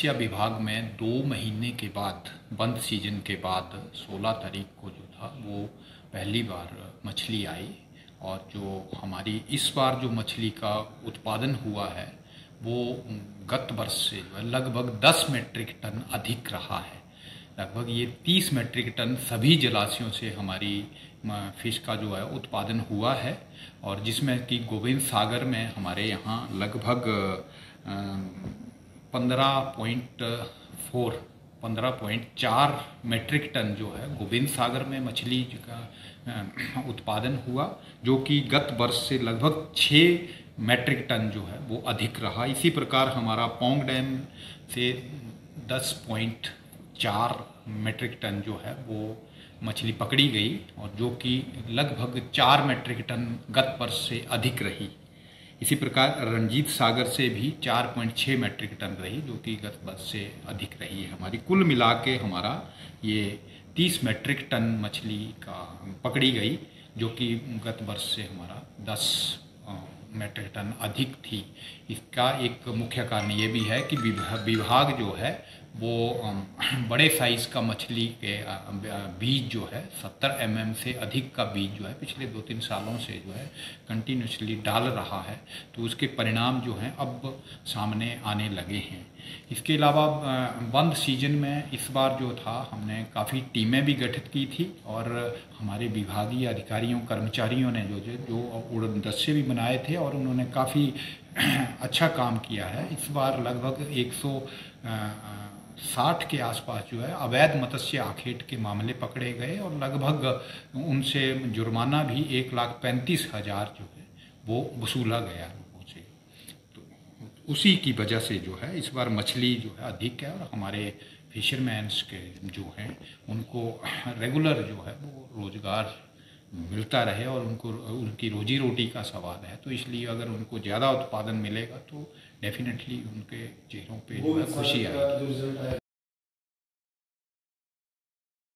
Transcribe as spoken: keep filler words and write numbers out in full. समस्या विभाग में दो महीने के बाद, बंद सीजन के बाद सोलह तारीख को जो था वो पहली बार मछली आई, और जो हमारी इस बार जो मछली का उत्पादन हुआ है वो गत वर्ष से लगभग दस मीट्रिक टन अधिक रहा है। लगभग ये तीस मीट्रिक टन सभी जलाशयों से हमारी फिश का जो है उत्पादन हुआ है, और जिसमें कि गोविंद सागर में हमारे यहाँ लगभग पंद्रह पॉइंट चार पंद्रह पॉइंट चार मीट्रिक टन जो है गोविंद सागर में मछली का उत्पादन हुआ, जो कि गत वर्ष से लगभग छह मीट्रिक टन जो है वो अधिक रहा। इसी प्रकार हमारा पोंग डैम से दस पॉइंट चार मीट्रिक टन जो है वो मछली पकड़ी गई, और जो कि लगभग चार मीट्रिक टन गत वर्ष से अधिक रही। इसी प्रकार रंजीत सागर से भी चार पॉइंट छह मीट्रिक टन रही, जो कि गत वर्ष से अधिक रही है। हमारी कुल मिला के हमारा ये तीस मीट्रिक टन मछली का पकड़ी गई, जो कि गत वर्ष से हमारा दस मीट्रिक टन अधिक थी। इसका एक मुख्य कारण ये भी है कि विभाग जो है वो बड़े साइज़ का मछली के बीज जो है सत्तर एम एम से अधिक का बीज जो है पिछले दो तीन सालों से जो है कंटिन्यूसली डाल रहा है, तो उसके परिणाम जो हैं अब सामने आने लगे हैं। इसके अलावा बंद सीजन में इस बार जो था हमने काफ़ी टीमें भी गठित की थी, और हमारे विभागीय अधिकारियों कर्मचारियों ने जो जो जो उड़नदस्ते भी बनाए थे, और उन्होंने काफ़ी अच्छा काम किया है। इस बार लगभग एक सौ साठ के आसपास जो है अवैध मत्स्य आखेट के मामले पकड़े गए, और लगभग उनसे जुर्माना भी एक लाख पैंतीस हज़ार जो है वो वसूला गया लोगों से। तो उसी की वजह से जो है इस बार मछली जो है अधिक है, और हमारे फिशरमैन्स के जो हैं उनको रेगुलर जो है वो रोज़गार मिलता रहे, और उनको उनकी रोजी रोटी का सवाल है, तो इसलिए अगर उनको ज़्यादा उत्पादन मिलेगा तो डेफिनेटली उनके चेहरों पे जो है खुशी आएगी।